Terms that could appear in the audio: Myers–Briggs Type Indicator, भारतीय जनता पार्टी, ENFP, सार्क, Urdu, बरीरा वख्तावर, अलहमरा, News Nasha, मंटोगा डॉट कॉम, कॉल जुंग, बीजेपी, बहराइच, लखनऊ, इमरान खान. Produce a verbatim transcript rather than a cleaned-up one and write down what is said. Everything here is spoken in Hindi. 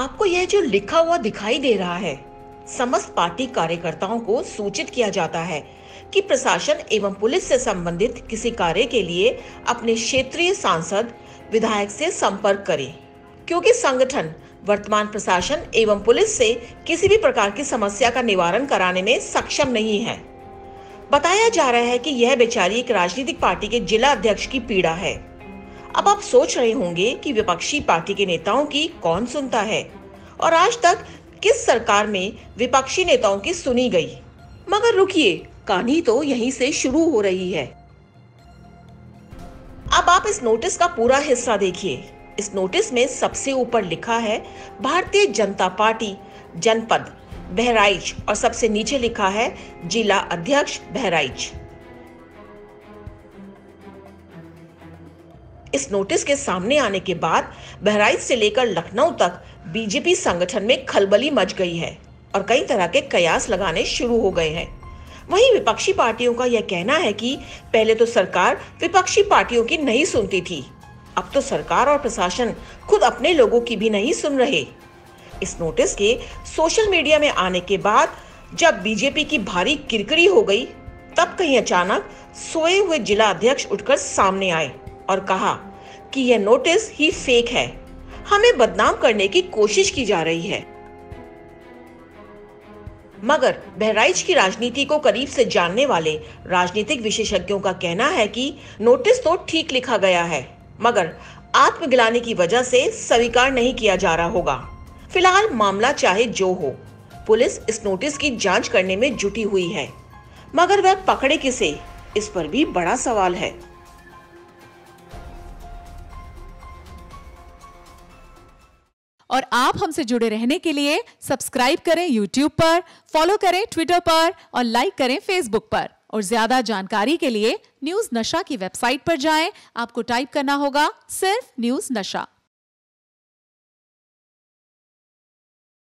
आपको यह जो लिखा हुआ दिखाई दे रहा है, समस्त पार्टी कार्यकर्ताओं को सूचित किया जाता है कि प्रशासन एवं पुलिस से संबंधित किसी कार्य के लिए अपने क्षेत्रीय सांसद विधायक से संपर्क करें, क्योंकि संगठन वर्तमान प्रशासन एवं पुलिस से किसी भी प्रकार की समस्या का निवारण कराने में सक्षम नहीं है। बताया जा रहा है कि यह बेचारी एक राजनीतिक पार्टी के जिला अध्यक्ष की पीड़ा है। अब आप सोच रहे होंगे कि विपक्षी पार्टी के नेताओं की कौन सुनता है और आज तक किस सरकार में विपक्षी नेताओं की सुनी गई, मगर रुकिए, कहानी तो यहीं से शुरू हो रही है। अब आप इस नोटिस का पूरा हिस्सा देखिए। इस नोटिस में सबसे ऊपर लिखा है भारतीय जनता पार्टी जनपद बहराइच और सबसे नीचे लिखा है जिला अध्यक्ष बहराइच। इस नोटिस के सामने आने के बाद बहराइच से लेकर लखनऊ तक बीजेपी संगठन में खलबली मच गई है और कई तरह के कयास लगाने शुरू हो गए हैं। वहीं विपक्षी पार्टियों का यह कहना है कि पहले तो सरकार विपक्षी पार्टियों की नहीं सुनती थी, अब तो सरकार और प्रशासन खुद अपने लोगों की भी नहीं सुन रहे। इस नोटिस के सोशल मीडिया में आने के बाद जब बीजेपी की भारी किरकिरी हो गई, तब कहीं अचानक सोए हुए जिला अध्यक्ष उठकर सामने आए और कहा कि यह नोटिस ही फेक है, हमें बदनाम करने की कोशिश की जा रही है। मगर बहराइच की राजनीति को करीब से जानने वाले राजनीतिक विशेषज्ञों का कहना है कि नोटिस तो ठीक लिखा गया है, मगर आत्मगिलानी की वजह से स्वीकार नहीं किया जा रहा होगा। फिलहाल मामला चाहे जो हो, पुलिस इस नोटिस की जांच करने में जुटी हुई है, मगर वह पकड़े किसे, इस पर भी बड़ा सवाल है। और आप हमसे जुड़े रहने के लिए सब्सक्राइब करें यूट्यूब पर, फॉलो करें ट्विटर पर और लाइक करें फेसबुक पर। और ज्यादा जानकारी के लिए न्यूज़ नशा की वेबसाइट पर जाएं। आपको टाइप करना होगा सिर्फ न्यूज़ नशा।